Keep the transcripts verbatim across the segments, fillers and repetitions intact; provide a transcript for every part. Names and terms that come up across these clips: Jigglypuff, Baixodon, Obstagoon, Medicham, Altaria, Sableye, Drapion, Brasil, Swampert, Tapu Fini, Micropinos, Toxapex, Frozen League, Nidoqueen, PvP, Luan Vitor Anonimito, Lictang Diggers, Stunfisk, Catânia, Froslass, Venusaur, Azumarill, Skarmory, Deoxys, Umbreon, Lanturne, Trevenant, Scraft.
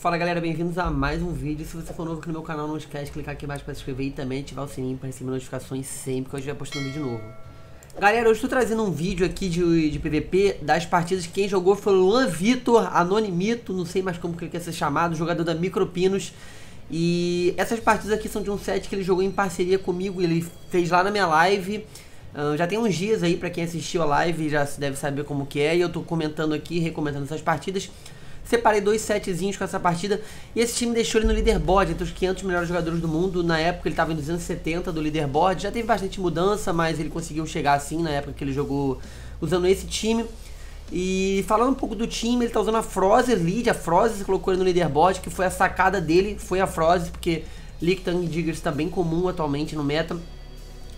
Fala galera, bem-vindos a mais um vídeo. Se você for novo aqui no meu canal, não esquece de clicar aqui embaixo para se inscrever e também ativar o sininho para receber notificações sempre que eu estiver postando vídeo novo. Galera, eu estou trazendo um vídeo aqui de, de P V P das partidas que quem jogou foi o Luan Vitor Anonimito, não sei mais como que ele quer ser chamado, jogador da Micropinos. E essas partidas aqui são de um set que ele jogou em parceria comigo, ele fez lá na minha live. Uh, já tem uns dias aí, pra quem assistiu a live já deve saber como que é. E eu tô comentando aqui, recomendando essas partidas. Separei dois setzinhos com essa partida. E esse time deixou ele no leaderboard, entre os quinhentos melhores jogadores do mundo. Na época ele tava em duzentos e setenta do leaderboard. Já teve bastante mudança, mas ele conseguiu chegar assim na época que ele jogou usando esse time. E falando um pouco do time, ele tá usando a Frozen League. A Frozen colocou ele no leaderboard, que foi a sacada dele, foi a Frozen. Porque Lictang Diggers tá bem comum atualmente no meta.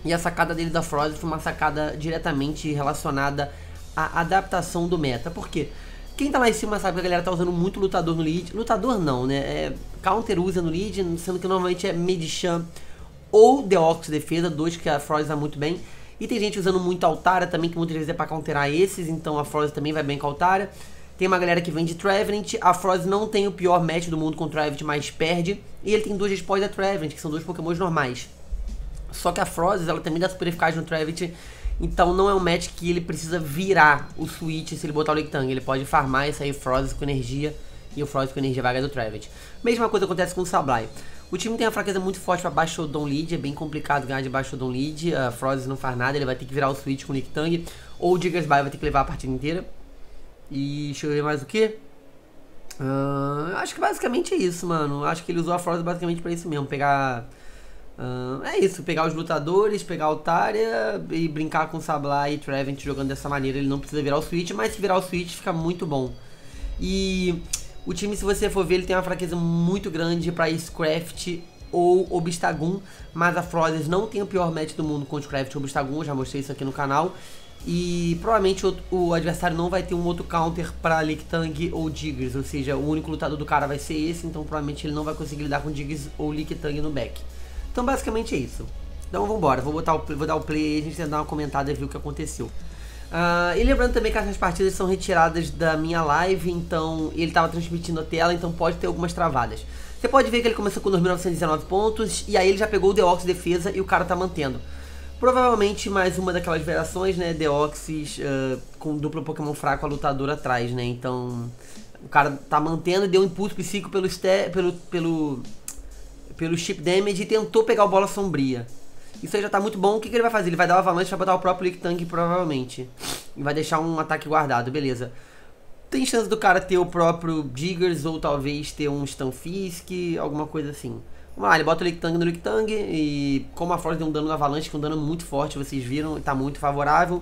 E a sacada dele da Frozen foi uma sacada diretamente relacionada à adaptação do meta. Por quê? Quem tá lá em cima sabe que a galera tá usando muito lutador no lead. Lutador não, né? É, counter usa no lead, sendo que normalmente é Medicham ou Deoxys defesa, dois que a Frozen dá muito bem. E tem gente usando muito Altaria também, que muitas vezes é pra counterar esses, então a Frozen também vai bem com a Altaria. Tem uma galera que vem de Trevenant, a Frozen não tem o pior match do mundo com o Trevenant, mas perde. E ele tem duas respostas da Trevenant, que são dois pokémons normais. Só que a Frozen, ela também dá super eficaz no Trevenant, então não é um match que ele precisa virar o switch se ele botar o Lictang. Ele pode farmar e sair o Frozen com energia, e o Frozen com energia vaga do Trevenant. Mesma coisa acontece com o Sableye. O time tem uma fraqueza muito forte para baixo down lead, é bem complicado ganhar de baixo down lead. A Frozen não faz nada, ele vai ter que virar o switch com o Lictang, ou o Jigglypuff vai ter que levar a partida inteira. E deixa eu ver mais o que? Uh, acho que basicamente é isso, mano. Acho que ele usou a Frozen basicamente para isso mesmo, pegar... Uh, é isso, pegar os lutadores, pegar a Altaria e brincar com Sableye e Trevenant jogando dessa maneira. Ele não precisa virar o switch, mas se virar o switch fica muito bom. E o time, se você for ver, ele tem uma fraqueza muito grande pra Scraft ou Obstagoon, mas a Frozen não tem o pior match do mundo contra Scraft ou Obstagoon, eu já mostrei isso aqui no canal. E provavelmente o, o adversário não vai ter um outro counter pra Lictang ou Diggers, ou seja, o único lutador do cara vai ser esse, então provavelmente ele não vai conseguir lidar com Diggers ou Lictang no back. Então basicamente é isso. Então vambora, vou, botar o, vou dar o play e a gente tentar dar uma comentada e ver o que aconteceu. Uh, e lembrando também que essas partidas são retiradas da minha live, então ele estava transmitindo a tela, então pode ter algumas travadas. Você pode ver que ele começou com dois mil novecentos e dezenove pontos, e aí ele já pegou o Deoxys defesa e o cara tá mantendo. Provavelmente mais uma daquelas variações, né, Deoxys uh, com duplo Pokémon fraco a lutador atrás, né, então o cara tá mantendo e deu um impulso psíquico pelo... pelo, pelo pelo chip damage e tentou pegar o bola sombria. Isso aí já tá muito bom. O que, que ele vai fazer? Ele vai dar o avalanche pra botar o próprio Lictang, provavelmente. E vai deixar um ataque guardado, beleza. Tem chance do cara ter o próprio Diggers ou talvez ter um Stunfisk, alguma coisa assim. Vamos lá, ele bota o Lictang no Lictang e como a Frozen deu um dano na avalanche, que é um dano muito forte, vocês viram, tá muito favorável.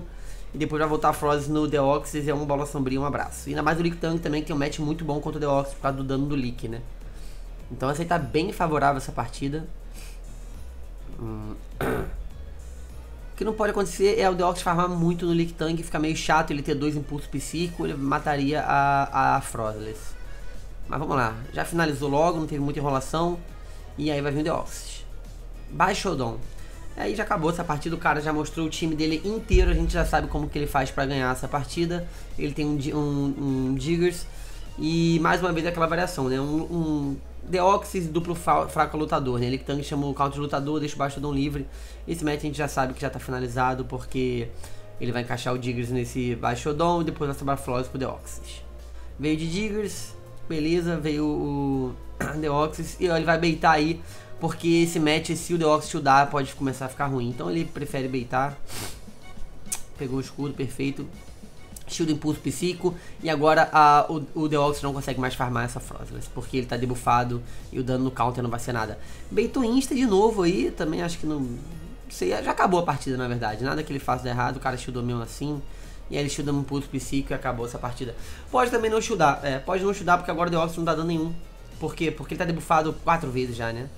E depois vai voltar a Frozen no Deoxys e é uma bola sombria, um abraço. E ainda mais o Lictang também, que é um match muito bom contra o Deoxys por causa do dano do Lick, né? Então essa aí tá bem favorável essa partida. Hum. O que não pode acontecer é o Deoxys farmar muito no Lictang e ficar meio chato ele ter dois impulsos psíquicos, ele mataria a, a Froslass. Mas vamos lá, já finalizou logo, não teve muita enrolação. E aí vai vir o Deoxys. Baixo Dom. Aí já acabou essa partida, o cara já mostrou o time dele inteiro, a gente já sabe como que ele faz pra ganhar essa partida. Ele tem um, um, um Diggers e mais uma vez aquela variação, né? Um... um Deoxys duplo fraco lutador, né? Lictang chama o counter de lutador, deixa o Bastodon livre. Esse match a gente já sabe que já tá finalizado, porque ele vai encaixar o Diggers nesse Bastodon e depois vai sobrar Froslass pro Deoxys. Veio de Diggers, beleza, veio o Deoxys e ó, ele vai baitar aí, porque esse match, se o Deoxys shieldar, pode começar a ficar ruim. Então ele prefere baitar. Pegou o escudo, perfeito. Shield impulso psíquico e agora a, o, o Deoxys não consegue mais farmar essa Froslass, porque ele tá debufado e o dano no counter não vai ser nada. Baitou insta de novo aí, também acho que não, não sei, já acabou a partida na verdade, nada que ele faça de errado, o cara shieldou mesmo assim, e aí ele shielda um impulso psíquico e acabou essa partida. Pode também não shieldar, é, pode não shieldar porque agora o Deoxys não dá dano nenhum, por quê? Porque ele tá debufado quatro vezes já, né,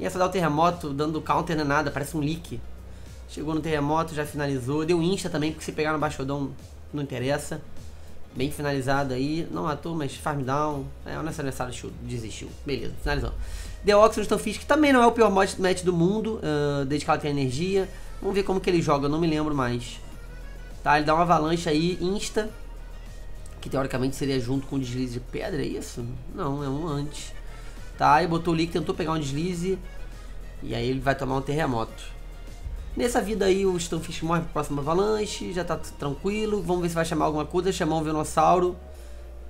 e essa dá o terremoto, o dano do counter não é nada, parece um leak. Chegou no terremoto, já finalizou, deu insta também, porque se pegar no Baixodon não interessa. Bem finalizado aí. Não matou, mas farm down. É, o nosso adversário desistiu. Beleza, finalizando. Deoxys no Stunfisk também não é o pior match do mundo, uh, desde que ela tem energia. Vamos ver como que ele joga, eu não me lembro mais. Tá, ele dá uma avalanche aí, insta. que teoricamente seria junto com o deslize de pedra, é isso? Não, é um antes. Tá, e botou o Lick, tentou pegar um deslize, e aí ele vai tomar um terremoto. Nessa vida aí o Stunfisk morre pro próximo avalanche, já tá tranquilo. Vamos ver se vai chamar alguma coisa, chamar um Venossauro,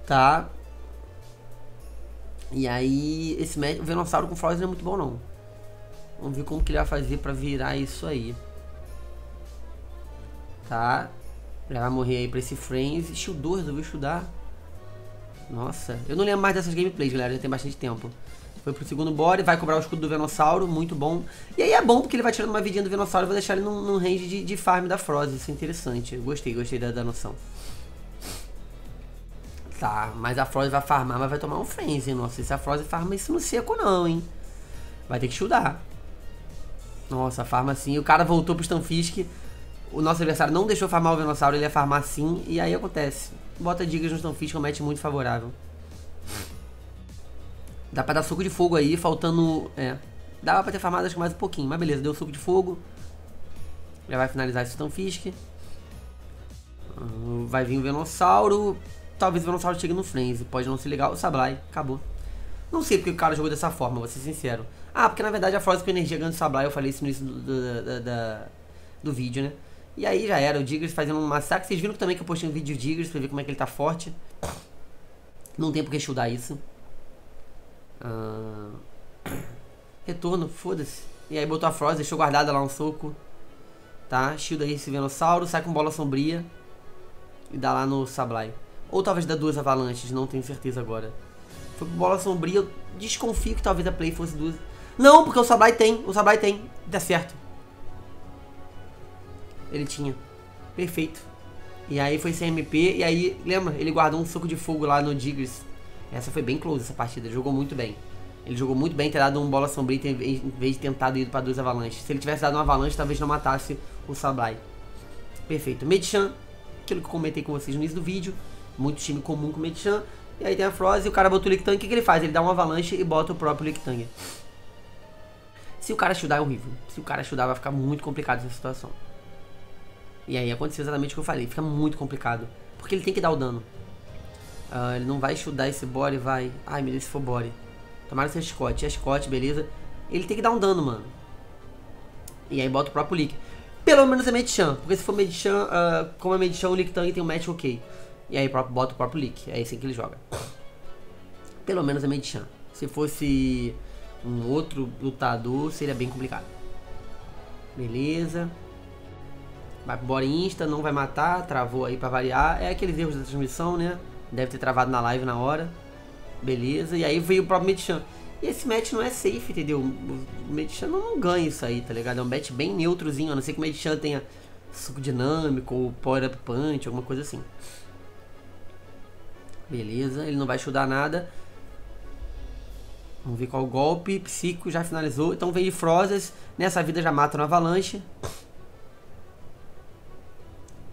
tá? E aí, esse o Venossauro com Frozen não é muito bom não. Vamos ver como que ele vai fazer pra virar isso aí. Tá? Ele vai morrer aí pra esse Frenzy. Shieldou, resolveu shieldar. Nossa, eu não lembro mais dessas gameplays, galera, já tem bastante tempo. Foi pro segundo body, vai cobrar o escudo do Venossauro, muito bom. E aí é bom porque ele vai tirando uma vidinha do Venossauro e vai deixar ele num, num range de, de farm da Frozen. Isso é interessante, eu gostei, gostei da, da noção. Tá, mas a Frozen vai farmar, mas vai tomar um Frenzy. Nossa, se a Frozen farma isso no seco não, hein. Vai ter que shieldar. Nossa, farma sim, o cara voltou pro Stunfisk. O nosso adversário não deixou farmar o Venossauro, ele ia farmar sim. E aí acontece, bota Diggers no Stunfisk, é um match muito favorável. Dá pra dar soco de fogo aí, faltando... É, dava pra ter farmado acho que mais um pouquinho, mas beleza, deu soco de fogo. Já vai finalizar esse Stunfisk. Vai vir o Venossauro. Talvez o Venossauro chegue no Frenzy, pode não ser legal. O Sableye, acabou. Não sei porque o cara jogou dessa forma, vou ser sincero. Ah, porque na verdade a Frozen com energia ganha do Sableye, eu falei isso no início do, do, do, do, do vídeo, né? E aí já era, o Diggers fazendo um massacre. Vocês viram também que eu postei um vídeo do Diggers pra ver como é que ele tá forte. Não tem por que shieldar isso. Uh... Retorno, foda-se. E aí botou a Frozen, deixou guardada lá um soco. Tá, shield aí esse Venossauro. Sai com bola sombria e dá lá no Sableye. Ou talvez dá duas avalanches, não tenho certeza agora. Foi com bola sombria. Eu desconfio que talvez a play fosse duas. Não, porque o Sableye tem, o Sableye tem. Dá certo. Ele tinha, perfeito. E aí foi sem M P. E aí, lembra, ele guardou um soco de fogo lá no Diggers. Essa foi bem close essa partida, jogou muito bem. Ele jogou muito bem, ter dado um bola sombria em vez de tentado ir para duas avalanches. Se ele tivesse dado uma avalanche, talvez não matasse o Sableye. Perfeito, Medicham, aquilo que eu comentei com vocês no início do vídeo. Muito time comum com o Medicham. E aí tem a Frozen, o cara botou o Lictang, o que, que ele faz? Ele dá uma avalanche e bota o próprio Lictang. Se o cara shieldar é horrível, se o cara shieldar vai ficar muito complicado essa situação. E aí aconteceu exatamente o que eu falei, fica muito complicado, porque ele tem que dar o dano. Uh, ele não vai shieldar esse body, vai... Ai, meu Deus, se for body. Tomara que seja Scott. É Scott, beleza. Ele tem que dar um dano, mano. E aí bota o próprio Lick. Pelo menos é Medicham. Porque se for Medicham, uh, como é Medicham, o Lictang tem um match ok. E aí bota o próprio Lick. É esse que ele joga. Pelo menos é Medicham. Se fosse um outro lutador, seria bem complicado. Beleza. Vai pro body insta, não vai matar. Travou aí pra variar. É aqueles erros da transmissão, né? Deve ter travado na live na hora. Beleza, e aí veio o próprio Medicham. E esse match não é safe, entendeu? O Medicham não ganha isso aí, tá ligado? É um match bem neutrozinho, a não ser que o Medicham tenha suco dinâmico ou power up punch, alguma coisa assim. Beleza, ele não vai shieldar nada. Vamos ver qual o golpe. Psico já finalizou, então veio de Froslass. Nessa vida já mata no avalanche.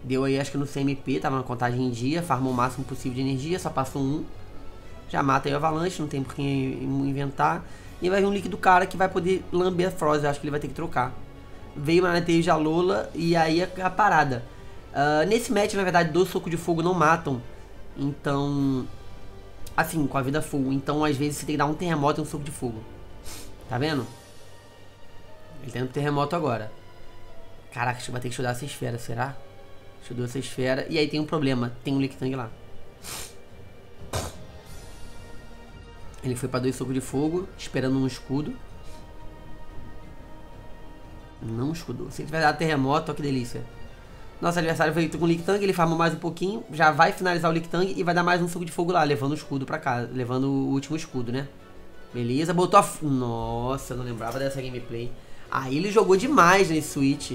Deu aí, acho que no C M P, tava na contagem em dia, farmou o máximo possível de energia, só passou um. Já mata aí o avalanche, não tem por que inventar. E vai vir um link do cara que vai poder lamber a Frozen, acho que ele vai ter que trocar. Veio uma neteja Lola e aí a parada. Uh, nesse match, na verdade, dois socos de fogo não matam. Então, assim, com a vida full. Então, às vezes, você tem que dar um terremoto e um soco de fogo. Tá vendo? Ele tá indo pro terremoto agora. Caraca, vai ter que estudar essa esfera, será? Estudou essa esfera. E aí tem um problema. Tem um Lictang lá. Ele foi pra dois socos de fogo. Esperando um escudo. Não escudou. Se ele tiver dado terremoto, ó que delícia. Nosso adversário veio com o Lictang. Ele farmou mais um pouquinho. Já vai finalizar o Lictang. E vai dar mais um soco de fogo lá. Levando o escudo pra casa. Levando o último escudo, né? Beleza. Botou a... Nossa, eu não lembrava dessa gameplay. Aí ele jogou demais nesse switch.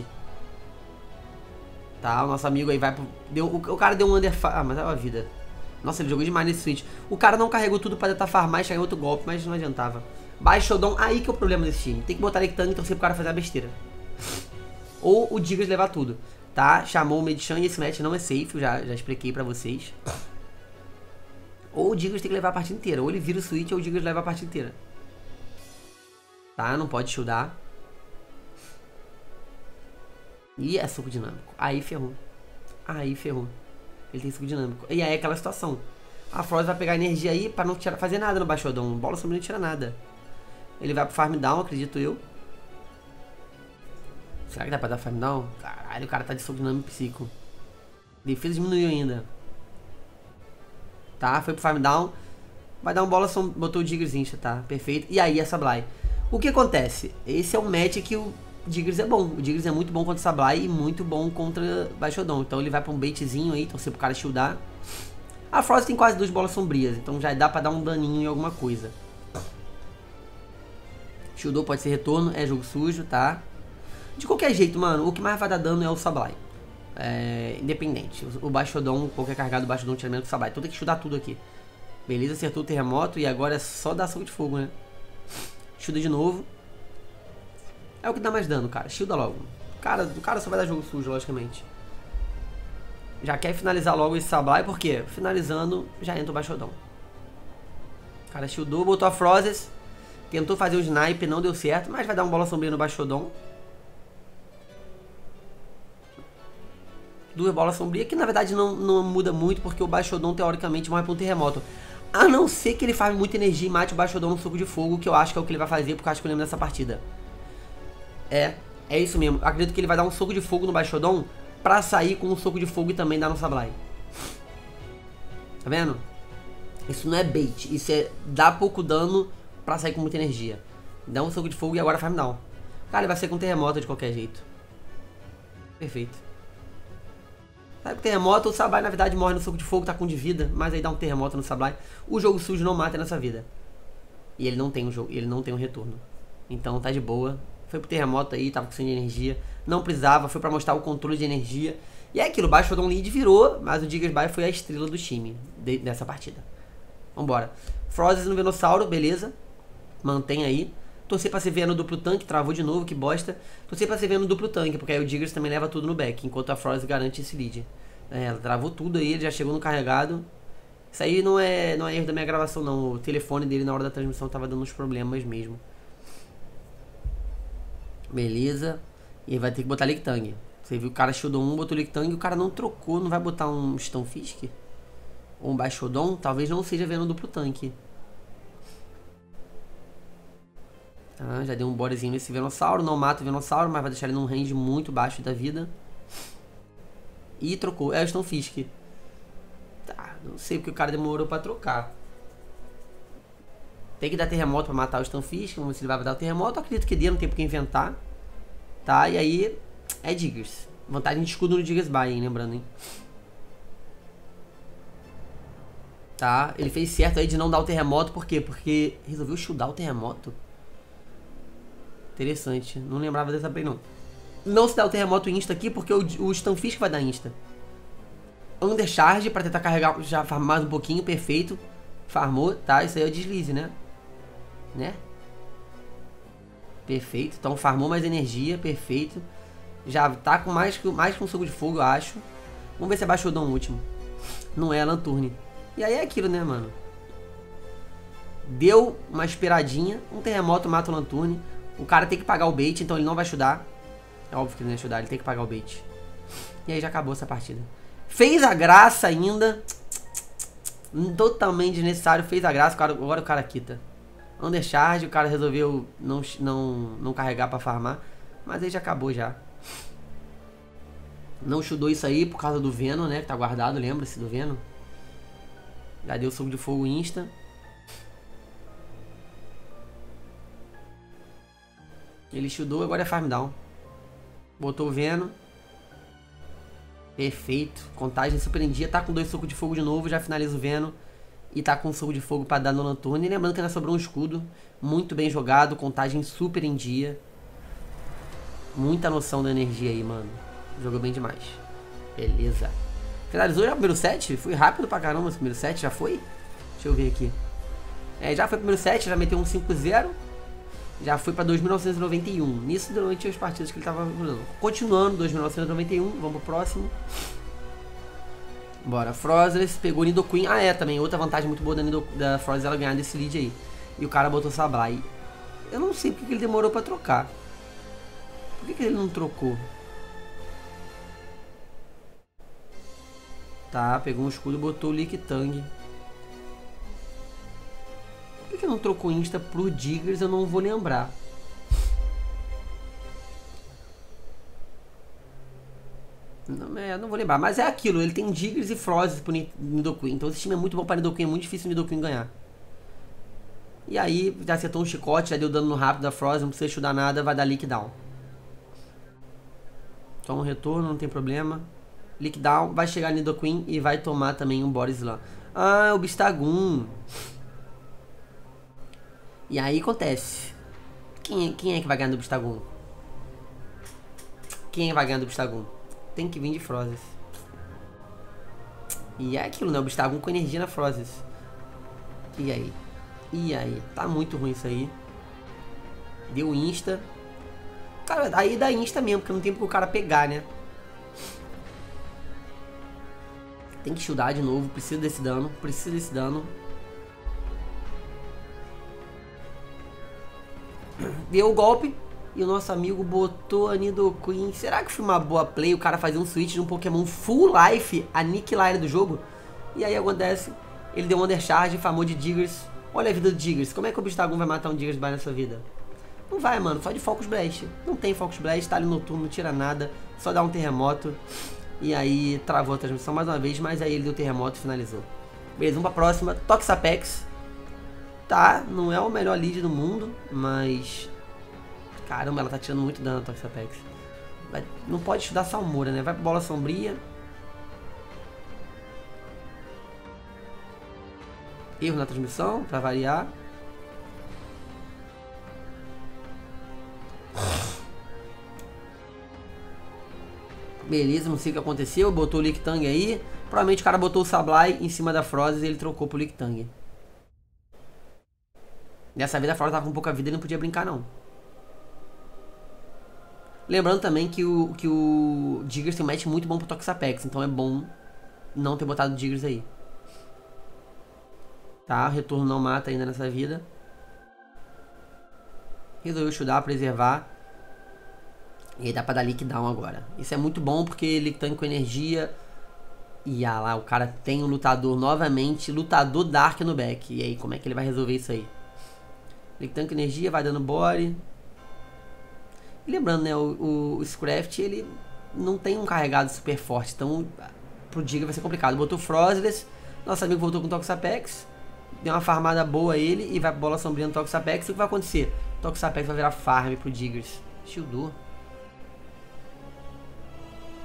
Tá, o nosso amigo aí vai pro... Deu, o, o cara deu um under... Ah, mas é uma vida. Nossa, ele jogou demais nesse switch. O cara não carregou tudo pra tentar farmar e chegar em outro golpe, mas não adiantava. Baixou down, aí que é o problema desse time. Tem que botar Lictang e torcer pro cara fazer a besteira. Ou o Diggers levar tudo. Tá, chamou o Medicham e esse match não é safe, eu já, já expliquei pra vocês. Ou o Diggers tem que levar a partida inteira. Ou ele vira o switch ou o Diggers leva a partida inteira. Tá, não pode shieldar. E é suco dinâmico. Aí ferrou. Aí ferrou. Ele tem escudo dinâmico. E aí é aquela situação. A Frost vai pegar energia aí pra não tirar, fazer nada no Baixodon. O Bola Sombrio não tira nada. Ele vai pro Farm Down, acredito eu. Será que dá pra dar Farm Down? Caralho, o cara tá de escudo dinâmico psico. Defesa diminuiu ainda. Tá, foi pro Farm Down. Vai dar um Bola Sombrio. Botou o Diggers Insta, tá? Perfeito. E aí a Sableye. O que acontece? Esse é um match que o Diggers é bom. O Diggers é muito bom contra o Sableye e muito bom contra Baixodon. Então ele vai pra um baitzinho aí, torcer pro cara shieldar. A Frost tem quase duas bolas sombrias, então já dá pra dar um daninho em alguma coisa. Shieldou, pode ser retorno, é jogo sujo, tá? De qualquer jeito, mano, o que mais vai dar dano é o Sableye. É, independente. O Baixodon, qualquer cargado do Baixodon tira menos que o Sableye. Então tem que shieldar tudo aqui. Beleza, acertou o terremoto e agora é só dar soco de fogo, né? Shielda de novo. É o que dá mais dano, cara. Shielda logo. Cara, o cara só vai dar jogo sujo, logicamente. Já quer finalizar logo esse Sableye, porque finalizando, já entra o Baixodon. O cara shieldou, botou a Froslass. Tentou fazer o snipe, não deu certo, mas vai dar um bola sombria no Baixodon. Duas bolas sombrias, que na verdade não, não muda muito, porque o Baixodon teoricamente morre para um terremoto. A não ser que ele farme muita energia e mate o Baixodon no soco de fogo, que eu acho que é o que ele vai fazer, porque eu acho que eu lembro dessa partida. É, é isso mesmo. Acredito que ele vai dar um soco de fogo no Baixodon pra sair com um soco de fogo e também dar no Sableye. Tá vendo? Isso não é bait, isso é dar pouco dano pra sair com muita energia. Dá um soco de fogo e agora farm down. Cara, ele vai ser com terremoto de qualquer jeito. Perfeito. Sai com terremoto, o Sableye na verdade morre no soco de fogo, tá com de vida, mas aí dá um terremoto no Sableye. O jogo sujo não mata nessa vida. E ele não tem um jogo, ele não tem um retorno. Então tá de boa. Foi pro terremoto aí, tava com sangue de energia. Não precisava, foi pra mostrar o controle de energia. E é aquilo, o Baixodon lead virou, mas o Diggers Bay foi a estrela do time de, dessa partida. Vambora. Froslass no Venusaur, beleza. Mantém aí. Torcer pra se ver no duplo tanque, travou de novo, que bosta. Torcer pra se ver no duplo tanque, porque aí o Diggers também leva tudo no back, enquanto a Froslass garante esse lead. É, ela travou tudo aí, ele já chegou no carregado. Isso aí não é, não é erro da minha gravação não, o telefone dele na hora da transmissão tava dando uns problemas mesmo. Beleza. E vai ter que botar Lictang. Você viu, o cara shieldou um, botou Lictang. O cara não trocou, não vai botar um Stunfisk? Ou um Baixodon? Talvez não seja vendo duplo tanque. Ah, já deu um borezinho nesse Venusaur. Não mata o Venusaur, mas vai deixar ele num range muito baixo da vida. E trocou, é o Stunfisk. Tá, não sei porque o cara demorou pra trocar. Tem que dar terremoto pra matar o Stunfisk. Vamos ver se ele vai dar o terremoto. Eu acredito que dê, não tem porque inventar. Tá, e aí é Diggers. Vantagem de escudo no Diggers Bay, hein, lembrando, hein. Tá, ele fez certo aí de não dar o terremoto. Por quê? Porque resolveu shieldar o terremoto. Interessante, não lembrava dessa play não. Não se dá o terremoto insta aqui, porque o, o Stunfisk vai dar insta. Undercharge pra tentar carregar, já farmar mais um pouquinho, perfeito. Farmou, tá, isso aí é o deslize, né? Né? Perfeito, então farmou mais energia, perfeito. Já tá com mais que mais com um soco de fogo, eu acho. Vamos ver se é Baixodon o último. Não é, a Lanturne. E aí é aquilo, né, mano? Deu uma esperadinha, um terremoto mata o Lanturne. O cara tem que pagar o bait, então ele não vai ajudar. É óbvio que ele não vai ajudar, ele tem que pagar o bait. E aí já acabou essa partida. Fez a graça ainda. Totalmente desnecessário, fez a graça, agora o cara quita. Undercharge, o cara resolveu não, não, não carregar pra farmar. Mas aí já acabou já. Não shieldou isso aí por causa do Venom, né? Que tá guardado, lembra-se do Venom. Já deu soco de fogo insta. Ele shieldou, agora é farm down. Botou o Venom. Perfeito, contagem surpreendia, tá com dois socos de fogo de novo, já finaliza o Venom. E tá com um soco de fogo pra dar no Lanturne. E lembrando que ainda sobrou um escudo. Muito bem jogado, contagem super em dia. Muita noção da energia aí, mano. Jogou bem demais. Beleza. Finalizou já o primeiro set? Fui rápido pra caramba esse primeiro set, já foi? Deixa eu ver aqui. É, já foi o primeiro set, já meteu um cinco a zero. Já foi pra dois mil novecentos e noventa e um. Nisso durante as partidas que ele tava jogando. Continuando, dois mil novecentos e noventa e um. Vamos pro próximo. Bora, Froslass pegou Nidoqueen. Ah, é, também. Outra vantagem muito boa da, Nido, da Froslass, ela ganhar desse lead aí. E o cara botou Sableye. Eu não sei porque que ele demorou pra trocar. Por que, que ele não trocou? Tá, pegou um escudo e botou o Lictang. Por que eu não trocou Insta pro Diggers? Eu não vou lembrar. Não, é, não vou lembrar, mas é aquilo. Ele tem Diggers e Froslass pro Nidoqueen. Então esse time é muito bom para Nidoqueen, é muito difícil o Nidoqueen ganhar. E aí, já acertou um chicote, já deu dano rápido da Froslass, não precisa estudar nada, vai dar Lickdown. Toma um retorno, não tem problema. Lickdown, vai chegar Nidoqueen e vai tomar também um Borislam. Ah, é o Obstagoon. E aí acontece. Quem, quem é que vai ganhar do Obstagoon? Quem vai ganhar do Obstagoon? Tem que vir de Froslass. E é aquilo, né? O Obstagoon com energia na Froslass. E aí? E aí? Tá muito ruim isso aí. Deu insta. Cara, aí dá insta mesmo, porque não tem pro cara pegar, né? Tem que shieldar de novo. Precisa desse dano. Precisa desse dano. Deu o golpe. E o nosso amigo botou a Nidoqueen. Será que foi uma boa play? O cara fazer um switch de um Pokémon full life, aniquilar ele do jogo? E aí acontece, ele deu um undercharge, famou de Diggers. Olha a vida do Diggers. Como é que o Obstagoon vai matar um Diggers by na sua vida? Não vai, mano. Só de Focus Blast. Não tem Focus Blast, tá ali noturno, não tira nada. Só dá um terremoto. E aí travou a transmissão mais uma vez, mas aí ele deu terremoto e finalizou. Beleza, vamos pra próxima. Toxapex. Tá, não é o melhor lead do mundo, mas... Caramba, ela tá tirando muito dano a Toxapex. Vai, não pode estudar Salmoura, né? Vai pra Bola Sombria. Erro na transmissão, pra variar. Beleza, não sei o que aconteceu. Botou o Lictang aí. Provavelmente o cara botou o Sableye em cima da Froslass e ele trocou pro Lictang. Dessa vez a Froslass tava com pouca vida e não podia brincar, não. Lembrando também que o, que o Diggers tem um match muito bom pro Toxapex, então é bom não ter botado o Diggers aí. Tá, retorno não mata ainda nessa vida. Resolveu chutar, preservar. E aí dá pra dar Lickdown agora. Isso é muito bom porque Lictang com energia. E ah lá, o cara tem o um lutador novamente, lutador Dark no back. E aí, como é que ele vai resolver isso aí? Lictang com energia, vai dando body. E lembrando, né, o, o, o Scraft, ele não tem um carregado super forte, então pro Digger vai ser complicado. Botou Froslass, nosso amigo voltou com o Toxapex, deu uma farmada boa a ele e vai pra Bola Sombria no Toxapex. E o que vai acontecer? O Toxapex vai virar farm pro Diggers. Shieldou.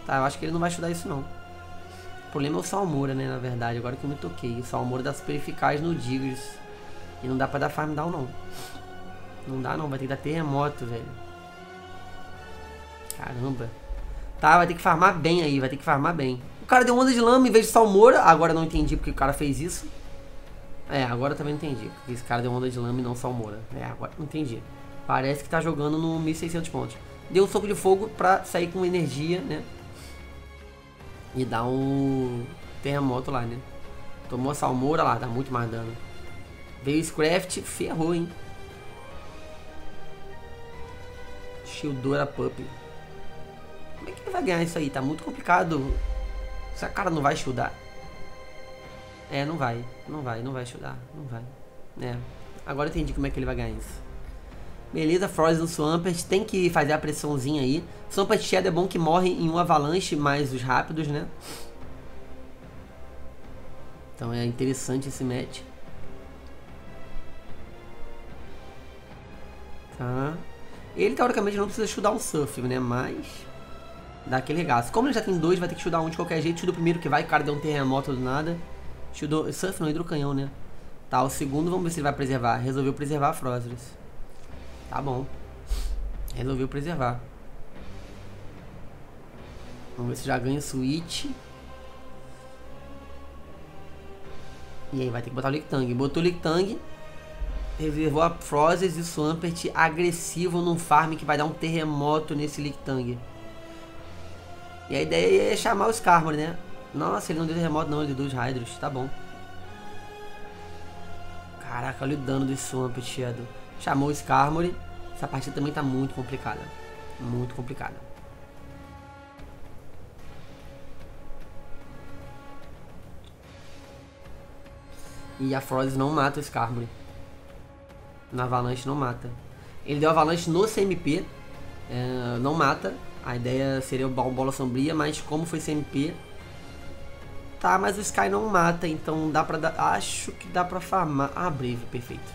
Tá, eu acho que ele não vai shieldar isso não. O problema é o Salmoura, né, na verdade, agora que eu me toquei. O Salmoura dá super eficaz no Diggers e não dá pra dar farm down não. Não dá não, vai ter que dar terremoto, velho. Caramba. Tá, vai ter que farmar bem aí, vai ter que farmar bem. O cara deu onda de lama em vez de Salmoura. Agora não entendi porque o cara fez isso. É, agora eu também não entendi porque esse cara deu onda de lama e não Salmoura. É, agora não entendi. Parece que tá jogando no mil e seiscentos pontos. Deu um soco de fogo pra sair com energia, né? E dar um terremoto lá, né? Tomou a Salmoura lá, dá muito mais dano. Veio o Scraft, ferrou, hein? Shieldora Pup. Como é que ele vai ganhar isso aí? Tá muito complicado. Esse cara não vai shieldar. É, não vai. Não vai, não vai shieldar. Não vai. É. Agora eu entendi como é que ele vai ganhar isso. Beleza, Frozen no Swampert. Tem que fazer a pressãozinha aí. Swampert Shadow é bom que morre em um avalanche, mais os rápidos, né? Então é interessante esse match. Tá. Ele teoricamente não precisa shieldar um surf, né? Mas... dá aquele regaço. Como ele já tem dois, vai ter que shieldar um de qualquer jeito. Shield o primeiro que vai, o cara deu um terremoto do nada. Shieldou... Surf não, hidrocanhão, né? Tá, o segundo, vamos ver se ele vai preservar. Resolveu preservar a Froslass. Tá bom. Resolveu preservar. Vamos ver se já ganha o switch. E aí, vai ter que botar o Lictang. Botou o Lictang. Reservou a Froslass e o Swampert agressivo num farm que vai dar um terremoto nesse Lictang. E a ideia é chamar o Skarmory, né? Nossa, ele não deu terremoto não, ele deu os Hydros, tá bom. Caraca, olha o dano do Swampert, Shadow. Chamou o Skarmory. Essa partida também tá muito complicada. Muito complicada. E a Froslass não mata o Skarmory. Na Avalanche não mata. Ele deu Avalanche no C M P, é, não mata. A ideia seria o Bola Sombria, mas como foi C M P... Tá, mas o Sky não mata, então dá pra dar... Acho que dá pra farmar... Ah, Brave, perfeito.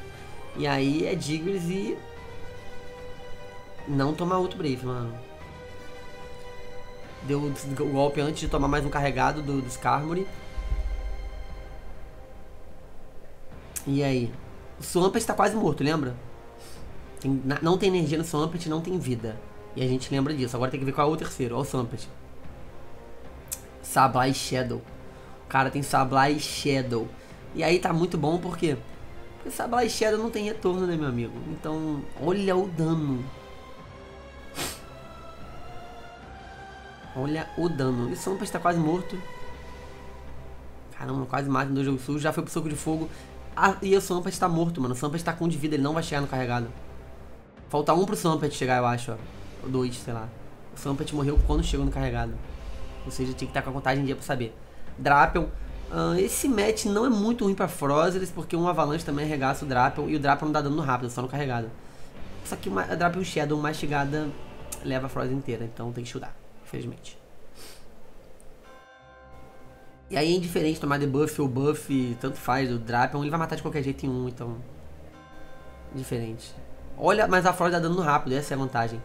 E aí é Diggers e... Não tomar outro Brave, mano. Deu o golpe antes de tomar mais um carregado do, do Skarmory. E aí? O Swampert tá quase morto, lembra? Tem, não tem energia no Swampert, não tem vida. E a gente lembra disso. Agora tem que ver qual é o terceiro. Olha o Swampert. Sableye Shadow. O cara tem Sableye Shadow. E aí tá muito bom, por quê? Porque Sableye Shadow não tem retorno, né, meu amigo? Então, olha o dano. Olha o dano. O Swampert tá quase morto. Caramba, quase mata em dois jogos sujos. Já foi pro soco de fogo. Ah, e o Swampert tá morto, mano. O Swampert tá com um de vida, ele não vai chegar no carregado. Falta um pro Swampert chegar, eu acho, ó. Ou dois, sei lá. O Swampert morreu quando chegou no carregado. Ou seja, tinha que estar com a contagem em dia pra saber. Drapion. Uh, esse match não é muito ruim pra Froslass, porque um Avalanche também arregaça o Drapion. E o Drapion não dá dano rápido, só no carregado. Só que uma, a Drapion Shadow mastigada leva a Froslass inteira. Então tem que estudar, infelizmente. E aí é indiferente tomar debuff ou buff, tanto faz, do Drapion. Ele vai matar de qualquer jeito em um, então... Diferente. Olha, mas a Froslass dá dano rápido, essa é a vantagem.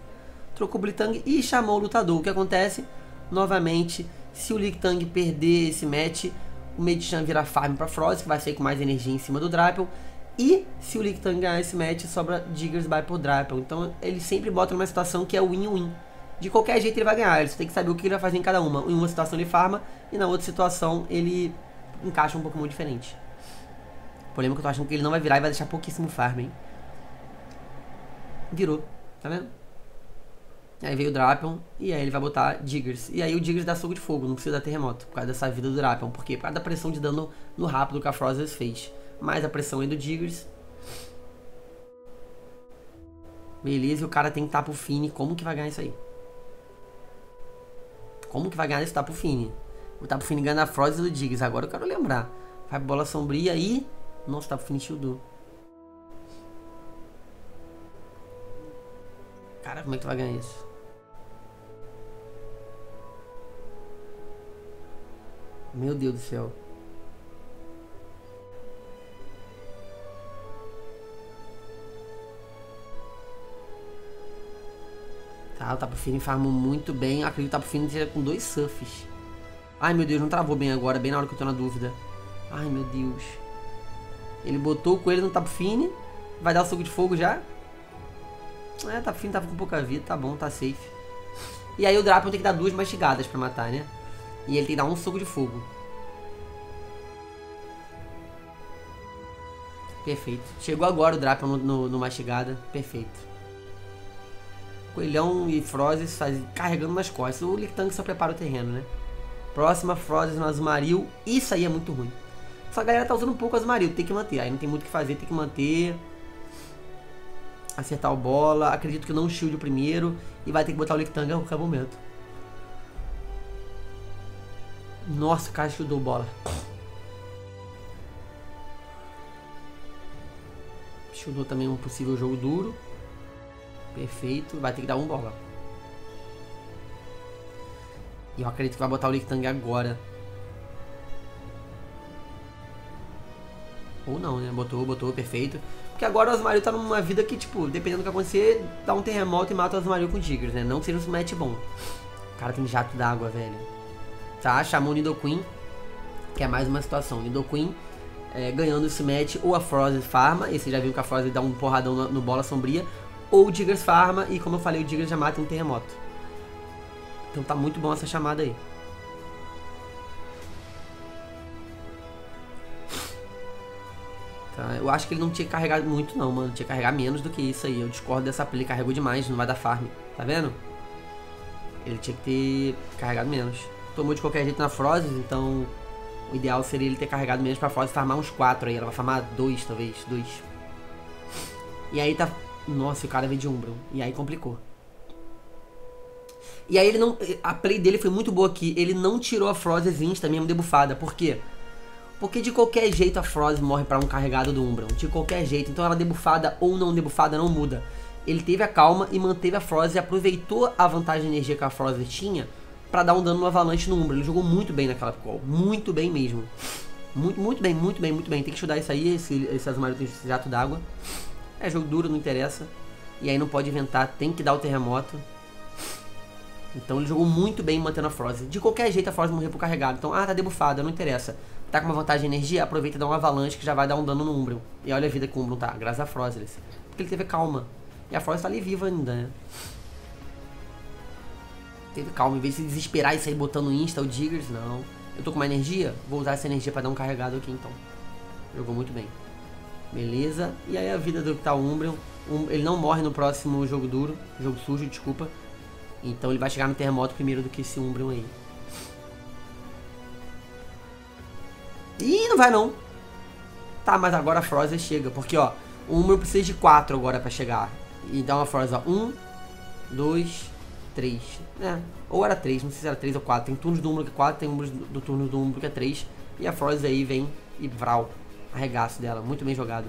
Trocou o Blitang e chamou o lutador. O que acontece... Novamente, se o Lictang perder esse match, o Medicham vira farm para Frost, que vai sair com mais energia em cima do Drapion. E se o Lictang ganhar esse match, sobra Diggers vai pro Drapion. Então ele sempre bota numa situação que é win-win. De qualquer jeito ele vai ganhar, ele só tem que saber o que ele vai fazer em cada uma. Em uma situação ele farma, e na outra situação ele encaixa um Pokémon diferente. O problema é que eu tô achando que ele não vai virar e vai deixar pouquíssimo farm, hein? Virou, tá vendo? Aí veio o Drapion, e aí ele vai botar Diggers. E aí o Diggers dá soco de fogo, não precisa dar terremoto, por causa dessa vida do Drapion. Por quê? Por causa da pressão de dano no rápido que a Froslass fez. Mais a pressão aí do Diggers. Beleza, e o cara tem Tapu Fini. Como que vai ganhar isso aí? Como que vai ganhar esse Tapu Fini? O Tapu Fini ganha na Froslass do Diggers. Agora eu quero lembrar. Vai Bola Sombria e... Nossa, o Tapu Fini shieldou. Cara, como é que tu vai ganhar isso? Meu Deus do céu. Tá, o Tapu Fini farmou muito bem. Eu acredito que o Tapu Fini seja com dois surfs. Ai, meu Deus, não travou bem agora. Bem na hora que eu tô na dúvida. Ai, meu Deus. Ele botou o coelho no Tapu Fini. Vai dar o soco de fogo já. É, Tapu Fini tava com pouca vida, tá bom, tá safe. E aí o Drapion tem que dar duas mastigadas pra matar, né? E ele tem que dar um soco de fogo. Perfeito. Chegou agora o Drapion no, no, no mastigada. Perfeito. Coelhão e Froslass faz... carregando nas costas. O Lictang só prepara o terreno, né? Próxima, Froslass no Azumarill. Isso aí é muito ruim. Só a galera tá usando um pouco o Azumarill, tem que manter. Aí não tem muito o que fazer, tem que manter... Acertar o bola, acredito que não shield o primeiro. E vai ter que botar o Lictang a qualquer momento. Nossa, o cara shieldou bola. Shieldou também um possível jogo duro. Perfeito, vai ter que dar um bola. E eu acredito que vai botar o Lictang agora. Ou não, né? Botou, botou, perfeito. Porque agora o Azumarill tá numa vida que, tipo, dependendo do que acontecer, dá um terremoto e mata o Azumarill com o Diggers, né? Não que seja um match bom. O cara tem jato d'água, velho. Tá, chamou o Nidoqueen, que é mais uma situação. Nidoqueen é, ganhando esse match, ou a Froslass farma, esse já viu que a Froslass dá um porradão no, no Bola Sombria, ou o Diggers farma, e como eu falei, o Diggers já mata um terremoto. Então tá muito bom essa chamada aí. Tá, eu acho que ele não tinha que carregar muito não, mano. Tinha que carregar menos do que isso aí. Eu discordo dessa play, ele carregou demais, não vai dar farm. Tá vendo? Ele tinha que ter carregado menos. Tomou de qualquer jeito na Froslass, então... O ideal seria ele ter carregado menos pra Froslass farmar uns quatro aí. Ela vai farmar dois, talvez. dois. E aí tá... Nossa, o cara veio de Umbreon. E aí complicou. E aí ele não... A play dele foi muito boa aqui. Ele não tirou a Froslass insta mesmo debufada. Por quê? Porque de qualquer jeito a Froz morre pra um carregado do Umbreon. De qualquer jeito. Então ela debufada ou não debufada não muda. Ele teve a calma e manteve a Froz e aproveitou a vantagem de energia que a Froz tinha pra dar um dano no avalanche no Umbreon. Ele jogou muito bem naquela call. Muito bem mesmo. Muito, muito bem, muito bem, muito bem. Tem que estudar isso aí. Esse, esse Azumarill tem esse jato d'água. É jogo duro, não interessa. E aí não pode inventar. Tem que dar o terremoto. Então ele jogou muito bem mantendo a Frozen. De qualquer jeito a Frozen morreu pro carregado. Então, ah, tá debufada, não interessa. Tá com uma vantagem de energia, aproveita e dá um avalanche que já vai dar um dano no Umbreon. E olha a vida que o Umbreon tá, graças a Frozen. Porque ele teve calma. E a Frozen tá ali viva ainda, né? Teve calma, em vez de se desesperar e sair botando insta ou Diggers, não. Eu tô com uma energia, vou usar essa energia pra dar um carregado aqui então. Jogou muito bem. Beleza. E aí a vida do que tá o Umbreon. Ele não morre no próximo jogo duro. Jogo sujo, desculpa. Então ele vai chegar no terremoto primeiro do que esse Umbreon aí. Ih, não vai não. Tá, mas agora a Frozen chega. Porque, ó, o Umbreon precisa de quatro agora pra chegar. E dá uma Frozen, ó. um, dois, três. É, ou era três, não sei se era três ou quatro. Tem turnos do Umbreon que é quatro, tem turnos do turno do Umbreon que é três. E a Frozen aí vem e vral. Arregaço dela, muito bem jogado.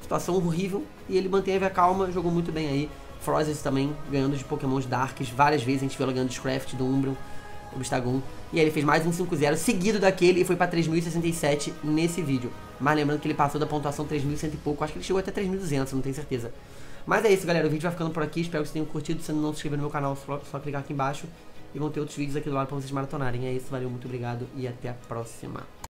Situação horrível. E ele manteve a calma, jogou muito bem aí. Froslass também ganhando de Pokémons Darks várias vezes, a gente viu ela ganhando de Scraft, do Umbreon, Obstagoon. E aí ele fez mais um cinco zero seguido daquele e foi pra três mil e sessenta e sete nesse vídeo. Mas lembrando que ele passou da pontuação três mil e cem e pouco, acho que ele chegou até três mil e duzentos, não tenho certeza. Mas é isso galera, o vídeo vai ficando por aqui, espero que vocês tenham curtido. Se não se inscrever no meu canal, só, só clicar aqui embaixo. E vão ter outros vídeos aqui do lado pra vocês maratonarem. É isso, valeu, muito obrigado e até a próxima.